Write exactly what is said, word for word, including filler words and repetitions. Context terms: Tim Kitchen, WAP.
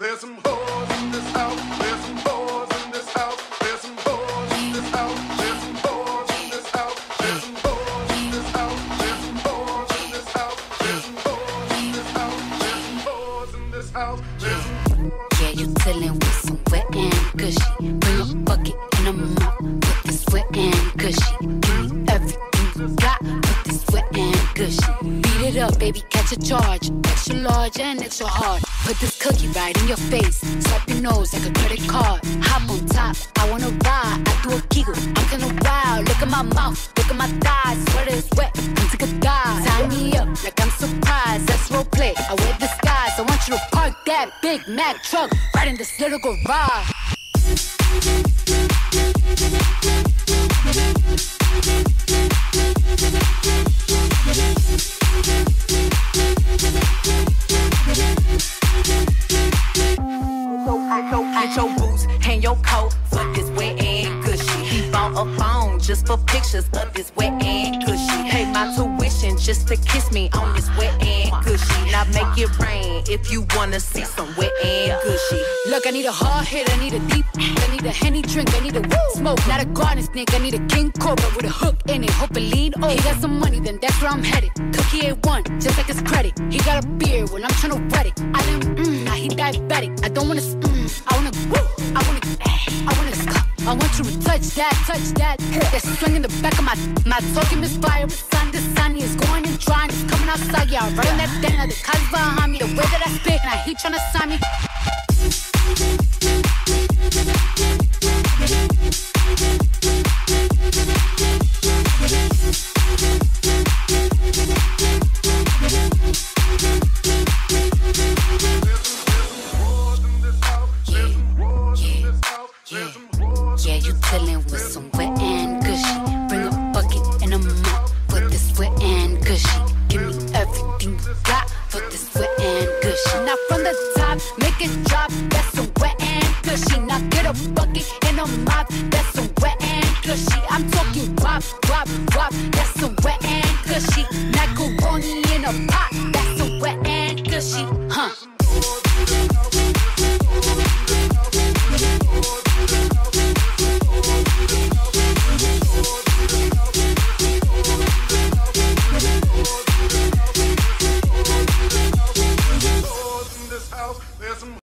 There's some whores in this house. There's some whores in this house. There's some whores in this house. There's some whores in this house. There's some whores in this house. There's some whores in this house. There's some whores in this house. There's some whores in this house. There's some whores. Yeah, you dealing with some wet and cushy. Bring a bucket and a mop with this wet and cushy. Give me everything you got with this wet and cushy. Beat it up, baby, catch a charge. Extra large and extra hard. Put this cookie right in your face. Slap your nose like a credit card. Hop on top, I wanna ride. I do a giggle, I'm gonna wild. Look at my mouth, look at my thighs. Sweater is wet, I'm sick of thighs. Tie me up like I'm surprised. That's role play, I wear disguise. I want you to park that Big Mac truck right in this little garage. Hide your boots, hang your coat, but this wet and cushy. He bought a phone just for pictures of this wet and cushy. Pay my tuition just to kiss me on this wet and cushy. Now make it rain if you wanna see some wet and cushy. Look, I need a hard hit, I need a deep, I need a Henny drink, I need a woo smoke. Not a garden snake, I need a king cobra with a hook in it. Hope it lean over. He got some money, then that's where I'm headed. Cookie ain't one, just like his credit. He got a beard when I'm tryna wet it. I done, mmm, now he diabetic. I don't wanna, mmm, I wanna, woo, I wanna, I wanna scuff. I want you to touch that, touch that. That string in the back of my, my talking is fire. It's sun, the sun is going and drying. It's coming outside, yeah, I'm running that thing. Now the cops behind me, the way that I spit, and I heat tryna sign me.